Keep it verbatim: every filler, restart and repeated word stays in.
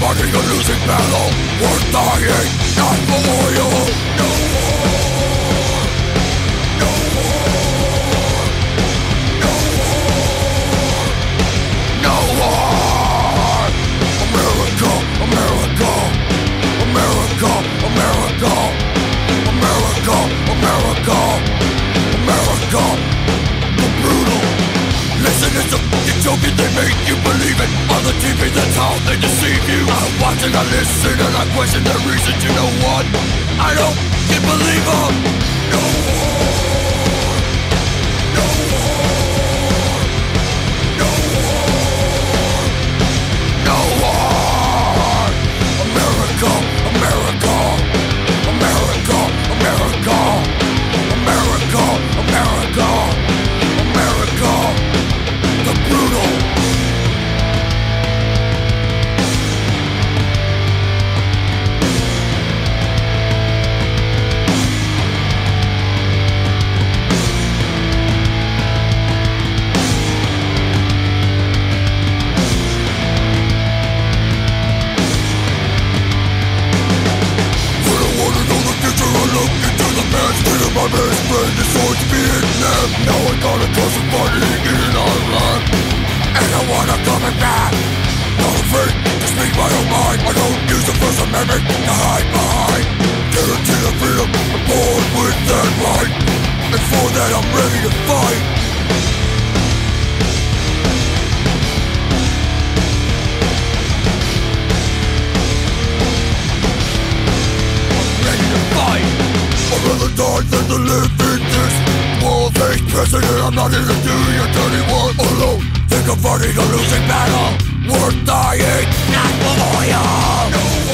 fighting a losing battle, worth dying, not the loyal. No war, no war, no war, no war. America, America, America, America, America, America, America, the brutal. Listen, it's a joking, they make you believe it. On the T V, that's how they deceive you. I'm watching, I listen, and I question their reasons. You know what? I don't get believe them. No war, no war, no war, no war. America, America, America, America, America, America, America. My best friend is going to be kidnapped. Now I got a cousin fighting in Ireland, and I wanna come back. Not afraid to speak my own mind. I don't use the First Amendment to hide behind. Guarantee of freedom, I'm born with that right, and for that I'm ready to fight. I'd rather die than to live in this world-based president. I'm not here to do your dirty work alone. Think of fighting a losing battle, worth dying, not for loyal.